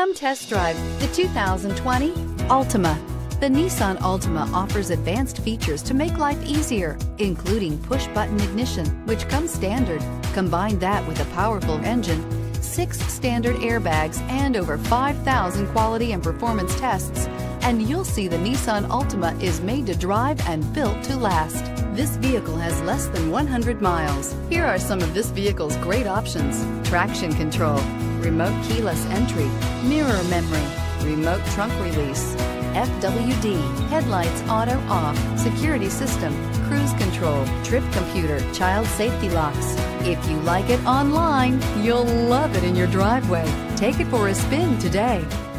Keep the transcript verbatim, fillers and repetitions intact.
Come test drive the two thousand twenty Altima. The Nissan Altima offers advanced features to make life easier, including push-button ignition, which comes standard. Combine that with a powerful engine, six standard airbags, and over five thousand quality and performance tests, and you'll see the Nissan Altima is made to drive and built to last. This vehicle has less than one hundred miles. Here are some of this vehicle's great options: traction control, remote keyless entry, mirror memory, remote trunk release, F W D, headlights auto off, security system, cruise control, trip computer, child safety locks. If you like it online, you'll love it in your driveway. Take it for a spin today.